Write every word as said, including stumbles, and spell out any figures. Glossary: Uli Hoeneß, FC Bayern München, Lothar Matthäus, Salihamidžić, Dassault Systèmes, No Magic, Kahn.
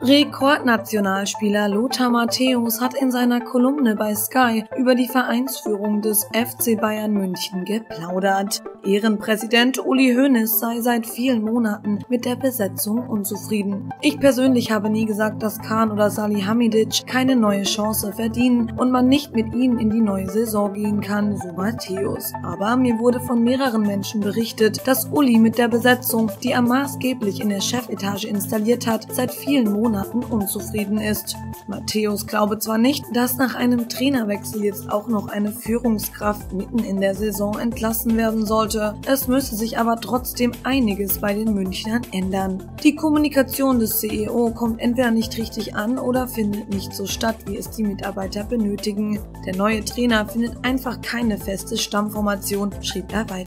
Rekordnationalspieler Lothar Matthäus hat in seiner Kolumne bei Sky über die Vereinsführung des F C Bayern München geplaudert. Ehrenpräsident Uli Hoeneß sei seit vielen Monaten mit der Besetzung unzufrieden. Ich persönlich habe nie gesagt, dass Kahn oder Salihamidžić keine neue Chance verdienen und man nicht mit ihnen in die neue Saison gehen kann, so Matthäus. Aber mir wurde von mehreren Menschen berichtet, dass Uli mit der Besetzung, die er maßgeblich in der Chefetage installiert hat, seit vielen Monaten unzufrieden ist. Matthäus glaube zwar nicht, dass nach einem Trainerwechsel jetzt auch noch eine Führungskraft mitten in der Saison entlassen werden sollte. Es müsse sich aber trotzdem einiges bei den Münchnern ändern. Die Kommunikation des C E O kommt entweder nicht richtig an oder findet nicht so statt, wie es die Mitarbeiter benötigen. Der neue Trainer findet einfach keine feste Stammformation, schrieb er weiter.